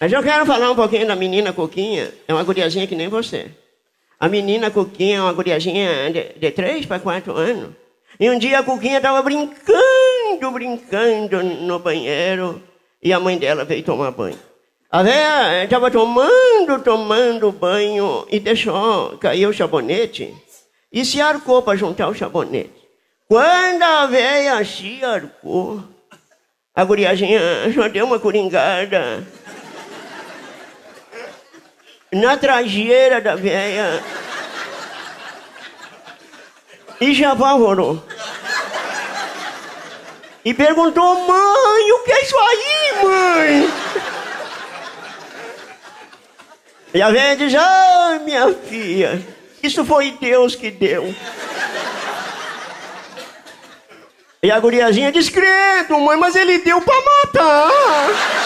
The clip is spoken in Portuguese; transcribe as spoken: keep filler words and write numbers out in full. Mas eu quero falar um pouquinho da menina Cuquinha. É uma guriazinha que nem você. A menina Cuquinha é uma guriazinha de, de três para quatro anos. E um dia a Cuquinha estava brincando, brincando no banheiro. E a mãe dela veio tomar banho. A velha estava tomando, tomando banho e deixou cair o sabonete. E se arcou para juntar o sabonete. Quando a velha se arcou, a guriazinha só deu uma coringada na trajeira da velha e já apavorou. E perguntou: mãe, o que é isso aí, mãe? E a velha diz: ah, minha filha, isso foi Deus que deu. E a guriazinha diz: credo, mãe, mas ele deu pra matar.